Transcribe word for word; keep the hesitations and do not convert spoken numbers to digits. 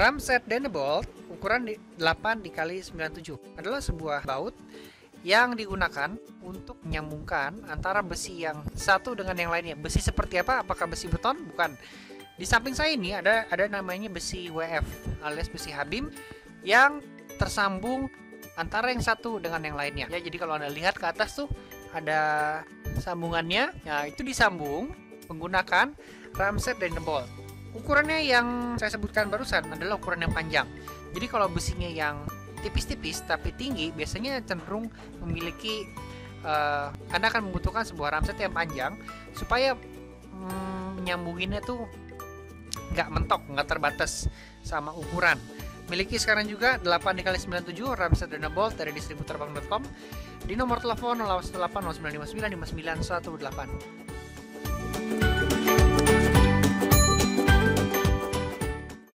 Ramset Dynabolt ukuran delapan dikali sembilan puluh tujuh adalah sebuah baut yang digunakan untuk menyambungkan antara besi yang satu dengan yang lainnya. Besi seperti apa? Apakah besi beton? Bukan. Di samping saya ini ada ada namanya besi W F alias besi H beam yang tersambung antara yang satu dengan yang lainnya. Ya, jadi kalau Anda lihat ke atas tuh ada sambungannya. Nah, itu disambung menggunakan Ramset Dynabolt. Ukurannya yang saya sebutkan barusan adalah ukuran yang panjang. Jadi kalau besinya yang tipis-tipis tapi tinggi biasanya cenderung memiliki uh, Anda akan membutuhkan sebuah ramset yang panjang supaya mm, menyambunginnya tuh nggak mentok, nggak terbatas sama ukuran. Miliki sekarang juga delapan dikali sembilan puluh tujuh Ramset Dynabolt dari distributerbang titik com di nomor telepon nol delapan nol sembilan lima sembilan lima sembilan satu delapan.